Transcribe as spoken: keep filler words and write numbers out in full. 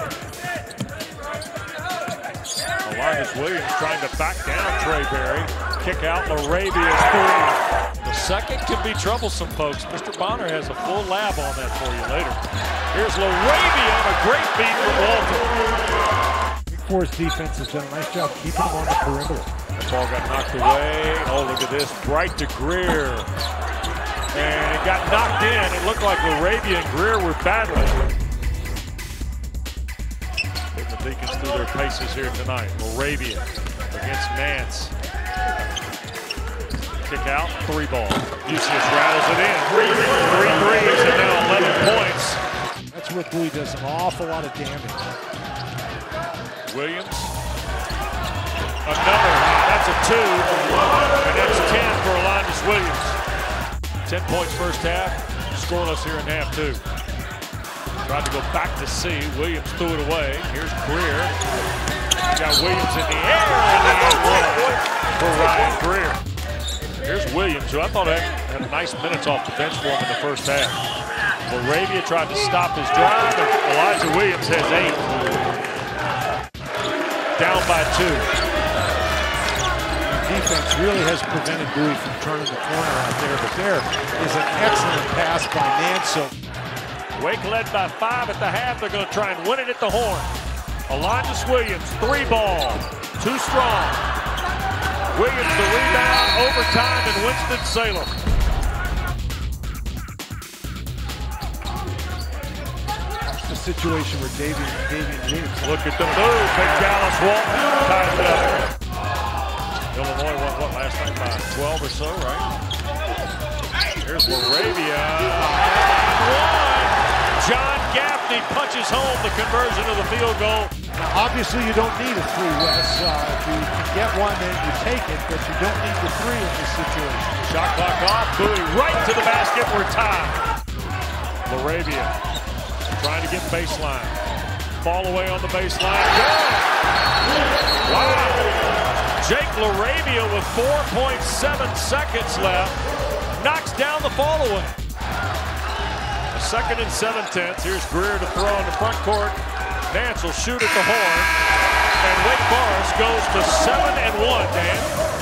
Elias Williams trying to back down Trey Berry. Kick out LaRavia three. The second can be troublesome, folks. Mister Bonner has a full lab on that for you later. Here's LaRavia on a great beat from Walter. Wake Forest defense has done a nice job keeping them on the perimeter. That ball got knocked away. Oh, look at this. Right to Greer. And it got knocked in. It looked like LaRavia and Greer were battling. The Deacons through their paces here tonight. Moravia against Nance. Kick out, three ball. Eustace rattles it in. Three, three threes and now eleven points. That's where Bowie does an awful lot of damage. Williams. Another. That's a two. And that's ten for Alondes Williams. Ten points first half. Scoreless here in half two. Tried to go back to C. Williams threw it away. Here's Greer. Got Williams in the air and the end one for Ryan Greer. Here's Williams, who I thought had a nice minutes off the bench for him in the first half. Moravia tried to stop his drive, but Elijah Williams has eight. Down by two. The defense really has prevented Bowie from turning the corner out there, but there is an excellent pass by Nance. Wake led by five at the half. They're going to try and win it at the horn. Alondes Williams, three ball, too strong. Williams the rebound, overtime, and Winston-Salem. That's the situation where Davian, Davian Williams. Look at the move. Big Dallas Walton ties it up. Illinois won what last night by twelve or so, right? Here's LaRavia. John Gaffney punches home the conversion of the field goal. Obviously, you don't need a three, Wes. Uh, if you get one, then you take it, but you don't need the three in this situation. Shot clock off, Bowie right to the basket, we're tied. LaRavia trying to get baseline. Fall away on the baseline. Good. Wow. Jake LaRavia with four point seven seconds left. Knocks down the fall away. Second and seven-tenths. Here's Greer to throw in the front court. Nance will shoot at the horn. And Wake Forest goes to seven and one, Dan.